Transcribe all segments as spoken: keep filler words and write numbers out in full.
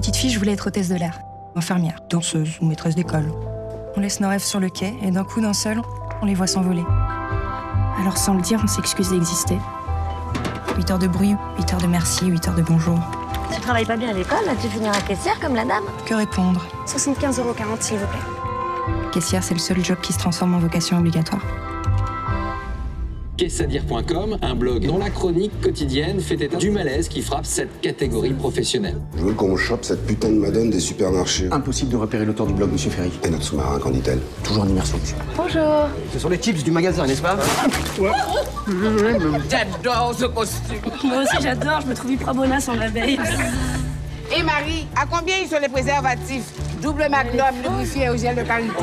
petite fille, je voulais être hôtesse de l'air, infirmière, danseuse ou maîtresse d'école. On laisse nos rêves sur le quai et d'un coup, d'un seul, on les voit s'envoler. Alors sans le dire, on s'excuse d'exister. huit heures de bruit, huit heures de merci, huit heures de bonjour. Tu travailles pas bien à l'école, tu finis à caissière comme la dame. Que répondre? soixante-quinze euros quarante s'il vous plaît. Caissière, c'est le seul job qui se transforme en vocation obligatoire. Qu'est-ce à dire point com, un blog dont la chronique quotidienne fait état du malaise qui frappe cette catégorie professionnelle. Je veux qu'on chope cette putain de madone des supermarchés. Impossible de repérer l'auteur du blog, monsieur Ferry. Et notre sous-marin, qu'en dit-elle? Toujours en immersion, monsieur. Bonjour. Ce sont les tips du magasin, n'est-ce pas? J'adore ce costume. Moi aussi, j'adore. Je me trouve hyper bonasse en abeille. Et Marie, à combien ils sont les préservatifs? Double magnum, lubrifié au gel de qualité.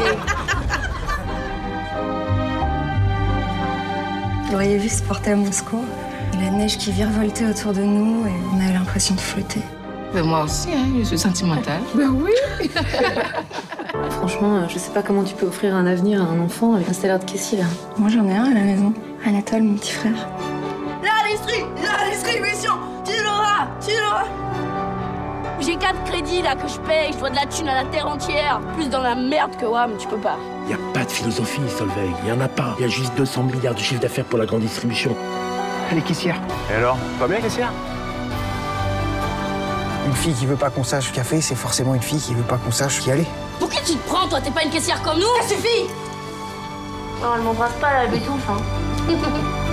Vous auriez vu se porter à Moscou. La neige qui virevoltait autour de nous et on a l'impression de flotter. Mais moi aussi, hein, je suis sentimentale. Ben oui. Franchement, je sais pas comment tu peux offrir un avenir à un enfant avec un salaire de caissier, là. Moi, j'en ai un à la maison. Anatole, mon petit frère. La distribution, la distribution, tu l'auras, tu l'auras. J'ai quatre crédits, là, que je paye. Je dois de la thune à la terre entière. Plus dans la merde que Wam, tu peux pas. Il n'y a pas de philosophie, Solveig, il n'y en a pas. Il y a juste deux cents milliards de chiffre d'affaires pour la grande distribution. Elle est caissière. Et alors, pas bien caissière? Une fille qui veut pas qu'on sache qu'elle fait, c'est forcément une fille qui veut pas qu'on sache qui elle est. Pour qui tu te prends, toi? T'es pas une caissière comme nous? Ça suffit. Non, elle m'embrasse pas, la bétouffe, hein.